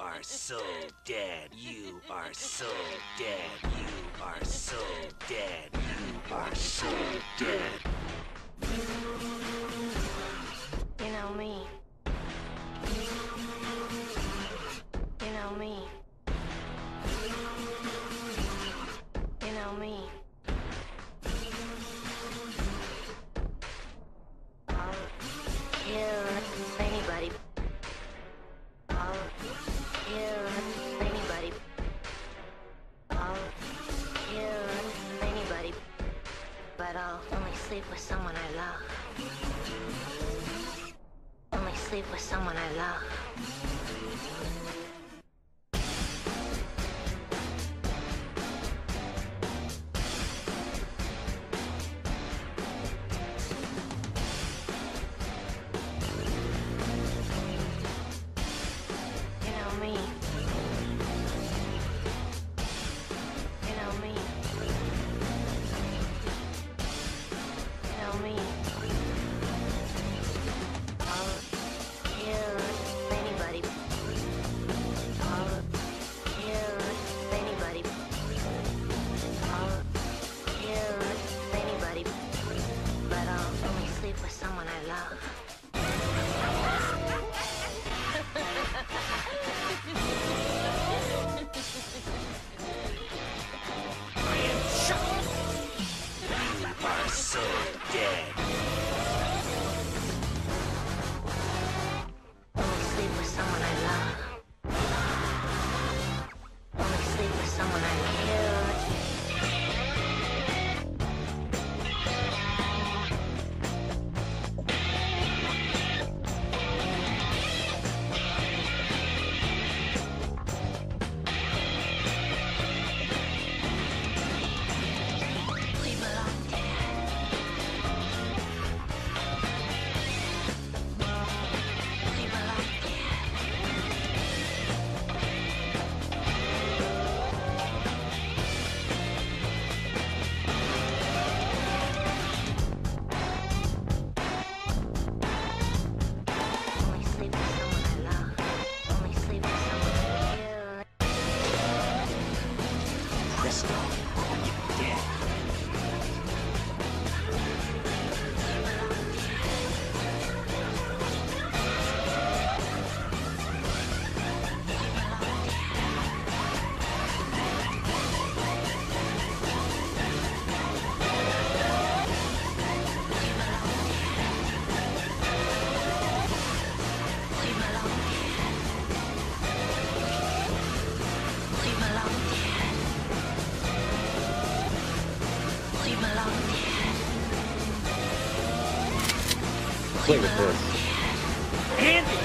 are so dead. You are so dead. You are so dead. You are so dead. You know me. You know me. You know me. I'll kill anybody. I'll kill anybody. I'll kill anybody. But I'll only sleep with someone I love. Only sleep with someone I love. Play with this. Andy!